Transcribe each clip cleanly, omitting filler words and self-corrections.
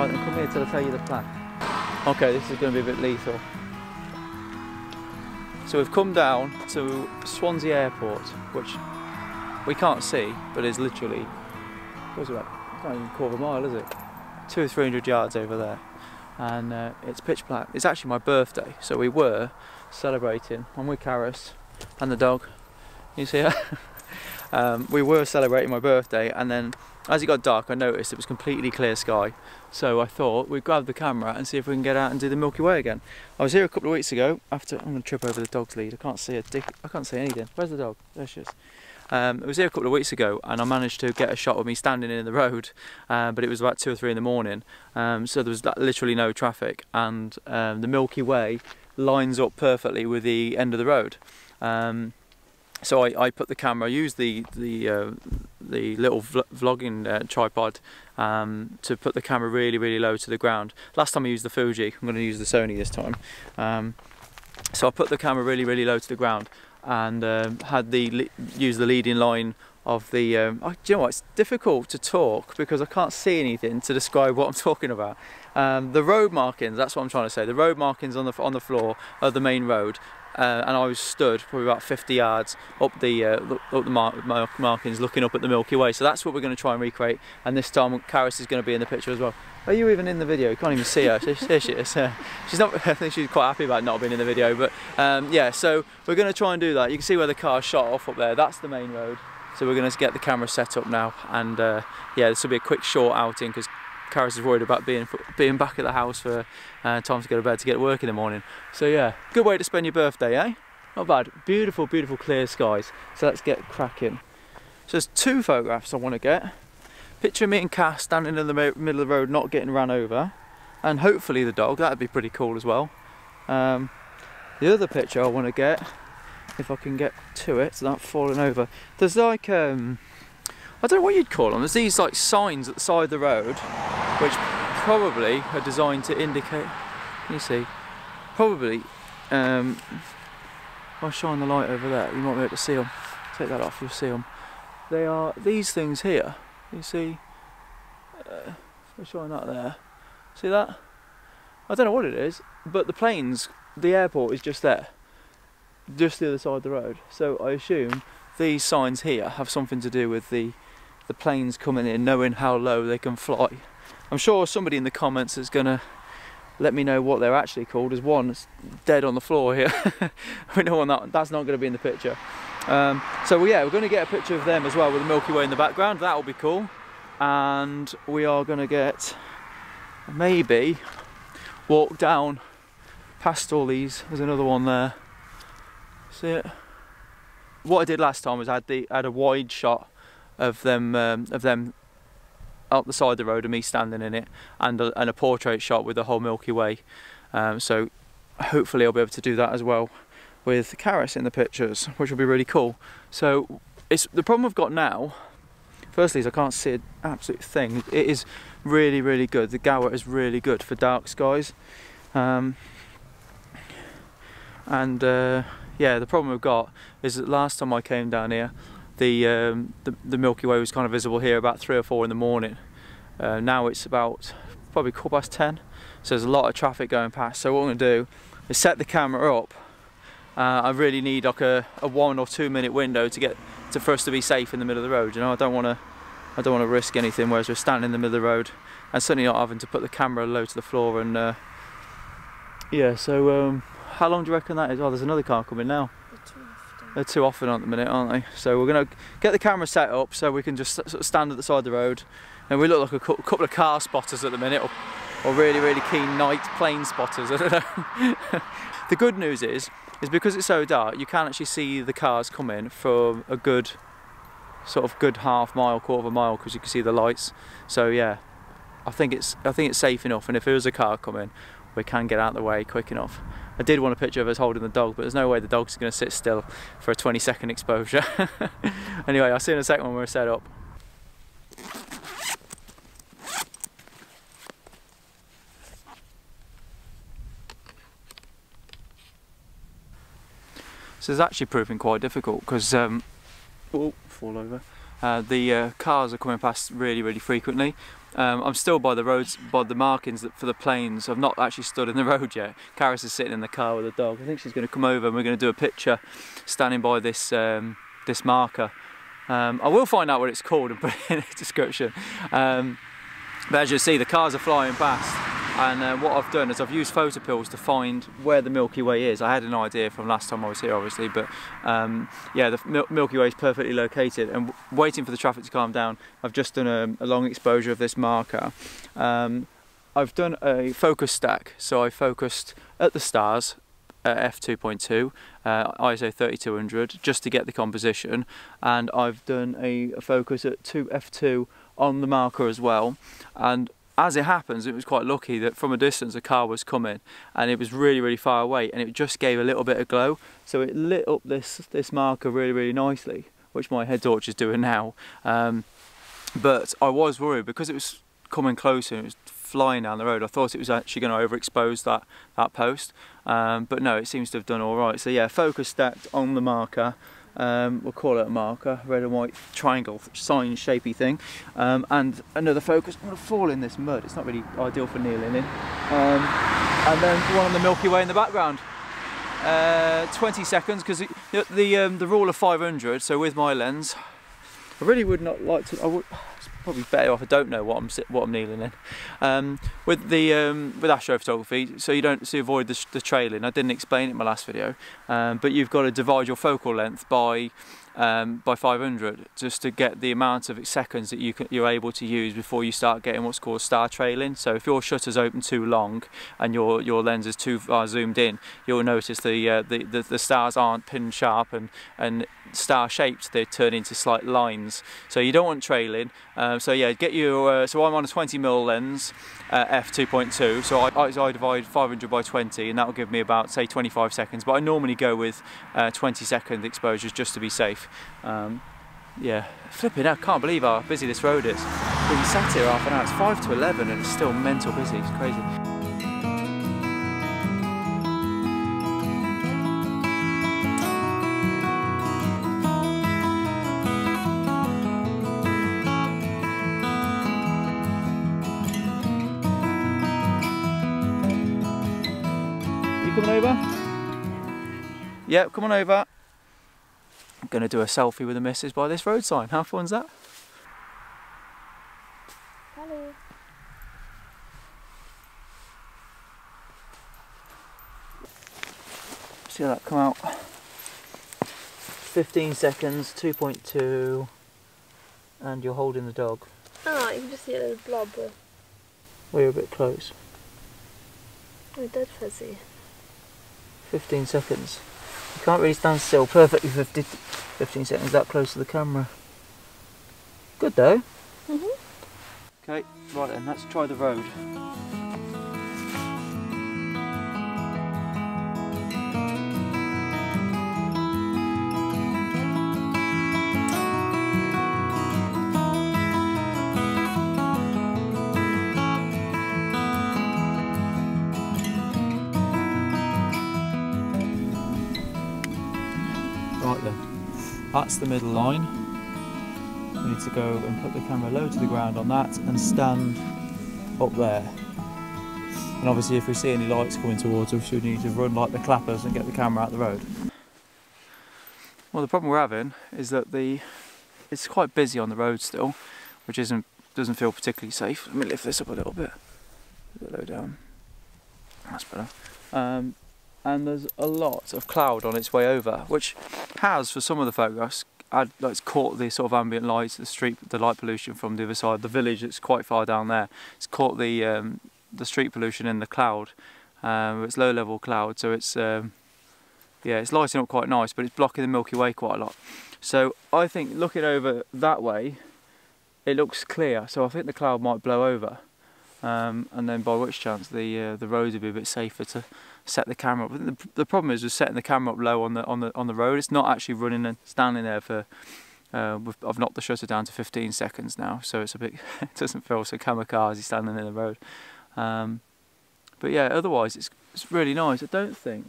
Alright, then come here till I tell you the plan. Okay, this is going to be a bit lethal. So we've come down to Swansea Airport, which we can't see, but is literally, what's it like? It's not even a quarter of a mile, is it? 200 or 300 yards over there. And it's pitch black. It's actually my birthday, so we were celebrating. I'm with Carys and the dog. You see her? We were celebrating my birthday, and then as it got dark I noticed it was completely clear sky, so I thought we'd grab the camera and see if we can get out and do the Milky Way again. I was here a couple of weeks ago after, I'm going to trip over the dog's lead, I can't see a dick, I can't see anything. Where's the dog? There she is. I was here a couple of weeks ago and I managed to get a shot of me standing in the road, but it was about 2 or 3 in the morning, so there was literally no traffic, and the Milky Way lines up perfectly with the end of the road. So I put the camera, I used the little vlogging tripod to put the camera really, really low to the ground. Last time I used the Fuji, I'm going to use the Sony this time. So I put the camera really, really low to the ground and had used the leading line of the... do you know what, it's difficult to talk because I can't see anything to describe what I'm talking about. The road markings, that's what I'm trying to say, the road markings on the floor of the main road. And I was stood probably about 50 yards up the markings looking up at the Milky Way. So that's what we're going to try and recreate, and this time Carys is going to be in the picture as well. Are you even in the video? You can't even see her. Here she is. She's not, I think she's quite happy about not being in the video, but yeah, so we're going to try and do that. You can see where the car shot off up there, that's the main road. So we're going to get the camera set up now, and yeah, this will be a quick short outing because Carys is worried about being back at the house for time to go to bed to get to work in the morning. So yeah, good way to spend your birthday, eh? Not bad. Beautiful, beautiful clear skies. So let's get cracking. So there's 2 photographs I want to get. Picture me and Cass standing in the middle of the road, not getting ran over, and hopefully the dog. That'd be pretty cool as well. The other picture I want to get, if I can get to it, without falling over. There's like I don't know what you'd call them. There's these like signs at the side of the road, which probably are designed to indicate, you see, probably, if I shine the light over there, you might be able to see them. Take that off, you'll see them. They are these things here, you see, if I shine that there, see that? I don't know what it is, but the planes, the airport is just there, just the other side of the road, so I assume these signs here have something to do with the planes coming in, knowing how low they can fly. I'm sure somebody in the comments is going to let me know what they're actually called. There's one that's dead on the floor here. We know that's not going to be in the picture. So yeah, we're going to get a picture of them as well with the Milky Way in the background. That'll be cool. And we are going to get, maybe, walk down past all these. There's another one there. See it? What I did last time was I had a wide shot of them up the side of the road and me standing in it, and a portrait shot with the whole Milky Way. So hopefully I'll be able to do that as well with Carys in the pictures, which will be really cool. So it's the problem I've got now, firstly, is I can't see an absolute thing. It is really, really good. The Gower is really good for dark skies. Yeah, the problem we've got is that last time I came down here, the Milky Way was kind of visible here about 3 or 4 in the morning. Now it's about probably 10:15, so there's a lot of traffic going past. So what I'm going to do is set the camera up. I really need like a 1 or 2 minute window for us to be safe in the middle of the road. You know, I don't want to risk anything. Whereas we're standing in the middle of the road, and certainly not having to put the camera low to the floor. And yeah, so. How long do you reckon that is? Oh, there's another car coming now. They're too often at the minute, aren't they? So we're going to get the camera set up so we can just sort of stand at the side of the road, and we look like a couple of car spotters at the minute, or really, really keen night plane spotters, I don't know. The good news is because it's so dark, you can actually see the cars coming from a good, sort of good half mile, quarter of a mile, because you can see the lights. So yeah, I think it's safe enough, and if there is a car coming, we can get out of the way quick enough. I did want a picture of us holding the dog, but there's no way the dog's going to sit still for a 20-second exposure. Anyway, I'll see you in a second when we're set up. So it's actually proving quite difficult because, fall over. The cars are coming past really, really frequently, I'm still by the roads, by the markings for the planes. I've not actually stood in the road yet. Carys is sitting in the car with the dog. I think she's going to come over and we're going to do a picture standing by this this marker. I will find out what it's called and put it in the description. But as you see, the cars are flying past, and what I've done is I've used photo pills to find where the Milky Way is. I had an idea from last time I was here, obviously, but yeah, the Milky Way is perfectly located, and waiting for the traffic to calm down, I've just done a long exposure of this marker. I've done a focus stack, so I focused at the stars at f2.2, ISO 3200, just to get the composition, and I've done a focus at 2f2 on the marker as well. And as it happens, it was quite lucky that from a distance a car was coming, and it was really, really far away, and it just gave a little bit of glow, so it lit up this marker really, really nicely, which my head torch is doing now. But I was worried because it was coming closer and it was flying down the road. I thought it was actually going to overexpose that post, but no, it seems to have done all right. So yeah, focus stacked on the marker. We'll call it a marker, red and white triangle sign shapey thing, and another focus. I'm going to fall in this mud, it's not really ideal for kneeling in, and then one on the Milky Way in the background. 20 seconds, because the rule of 500, so with my lens I really would not like to, it's probably better off I don't know what I'm kneeling in. With astrophotography, so you avoid the trailing. I didn't explain it in my last video, but you've got to divide your focal length by 500 just to get the amount of seconds that you're able to use before you start getting what's called star trailing. So if your shutter's open too long and your lens is too far zoomed in, you'll notice the stars aren't pin sharp and star shaped. They turn into slight lines. So you don't want trailing. So yeah, get your. So I'm on a 20mm lens, f2.2. So I divide 500 by 20, and that will give me about say 25 seconds. But I normally go with 20-second exposures just to be safe. Yeah, flipping out, can't believe how busy this road is. We sat here half an hour, it's 5 to 11 and it's still mental busy, it's crazy. You coming over? Yeah, come on over. I'm going to do a selfie with the missus by this road sign. How fun's that? Hello. See how that come out. 15 seconds, 2.2, and you're holding the dog. Oh, you can just see a little blob. We're a bit close. We're dead fuzzy. 15 seconds. You can't really stand still perfectly for 15 seconds that close to the camera. Good though. Okay, right then, let's try the road. That's the middle line. We need to go and put the camera low to the ground on that and stand up there. And obviously if we see any lights coming towards us, we need to run like the clappers and get the camera out the road. Well, the problem we're having is that it's quite busy on the road still, which doesn't feel particularly safe. Let me lift this up a little bit. A bit low down. That's better. And there's a lot of cloud on its way over, which has, for some of the photographs, it's caught the sort of ambient light, the light pollution from the other side, the village that's quite far down there. It's caught the street pollution in the cloud. It's low-level cloud, so it's lighting up quite nice, but it's blocking the Milky Way quite a lot. So I think looking over that way, it looks clear. So I think the cloud might blow over, and then by which chance the roads would be a bit safer to set the camera up. The problem is with setting the camera up low on the road. It's not actually running and standing there for. I've knocked the shutter down to 15 seconds now, so it's a bit. It doesn't feel so kamikaze standing in the road. But yeah, otherwise it's really nice. I don't think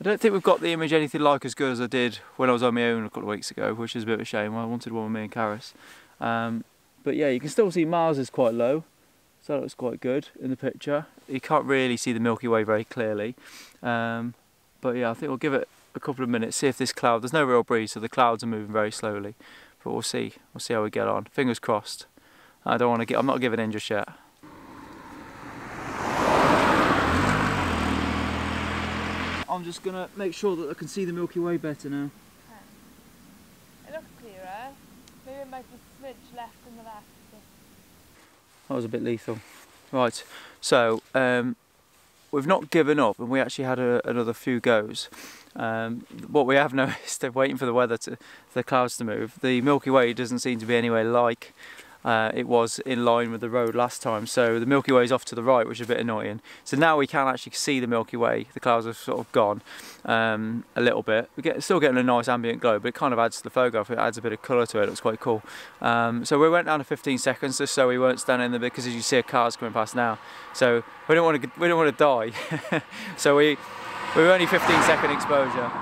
we've got the image anything like as good as I did when I was on my own a couple of weeks ago, which is a bit of a shame. I wanted one with me and Carys. But yeah, you can still see Mars is quite low, so that looks quite good in the picture. You can't really see the Milky Way very clearly, but yeah, I think we'll give it a couple of minutes, see if this cloud, there's no real breeze, so the clouds are moving very slowly, but we'll see how we get on. Fingers crossed. I don't want to get, I'm not giving in just yet. I'm just going to make sure that I can see the Milky Way better now. Okay. It looks clearer. Maybe it might be smidge left and the left. That was a bit lethal. Right, so we've not given up, and we actually had another few goes. What we have noticed, waiting for the weather to, the clouds to move, the Milky Way doesn't seem to be anywhere like it was in line with the road last time, so the Milky Way is off to the right, which is a bit annoying. So now we can actually see the Milky Way. The clouds have sort of gone a little bit. We're still getting a nice ambient glow, but it kind of adds to the photograph. It adds a bit of colour to it. It looks quite cool. So we went down to 15 seconds just so we weren't standing in the bit, because as you see, cars coming past now. So we don't want to die. So we were only 15-second exposure.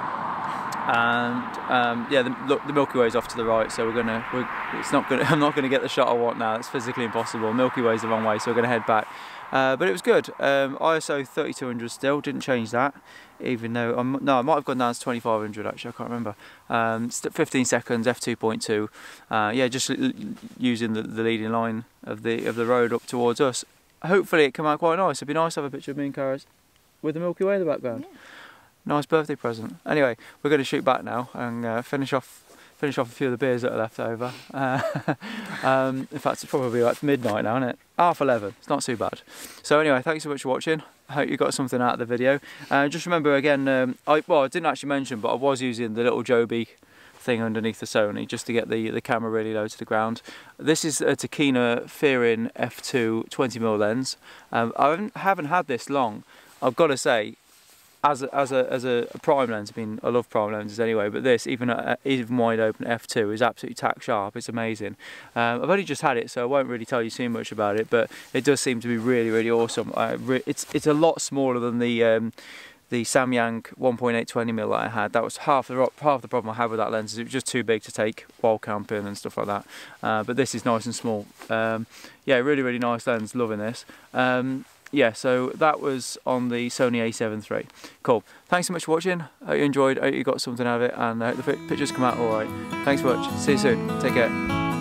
And yeah, look, the Milky Way is off to the right, so I'm not gonna get the shot I want now. It's physically impossible. Milky Way is the wrong way, so we're gonna head back. But it was good. ISO 3200 still, didn't change that, even though I might have gone down to 2500 actually. I can't remember. 15 seconds, f2.2. Yeah, just using the leading line of the road up towards us. Hopefully it came out quite nice. It'd be nice to have a picture of me and Carys with the Milky Way in the background. Yeah. Nice birthday present. Anyway, we're going to shoot back now and finish off a few of the beers that are left over. In fact, it's probably like midnight now, isn't it? 11:30. It's not too bad. So anyway, thanks so much for watching. I hope you got something out of the video. Just remember again, I didn't actually mention, but I was using the little Joby thing underneath the Sony just to get the camera really low to the ground. This is a Tokina Firin F2 20mm lens. I haven't had this long. I've got to say, As a prime lens, I mean, I love prime lenses anyway, but this, even wide open f2, is absolutely tack sharp. It's amazing. I've only just had it, so I won't really tell you too much about it, but it does seem to be really, really awesome. It's a lot smaller than the Samyang 1.8 20mm that I had. That was half the problem I had with that lens, is it was just too big to take while camping and stuff like that. But this is nice and small. Yeah, really, really nice lens, loving this. Yeah, so that was on the Sony a7 III. Cool. Thanks so much for watching. I hope you enjoyed. I hope you got something out of it, and I hope the pictures come out all right. Thanks for watching. See you soon. Take care.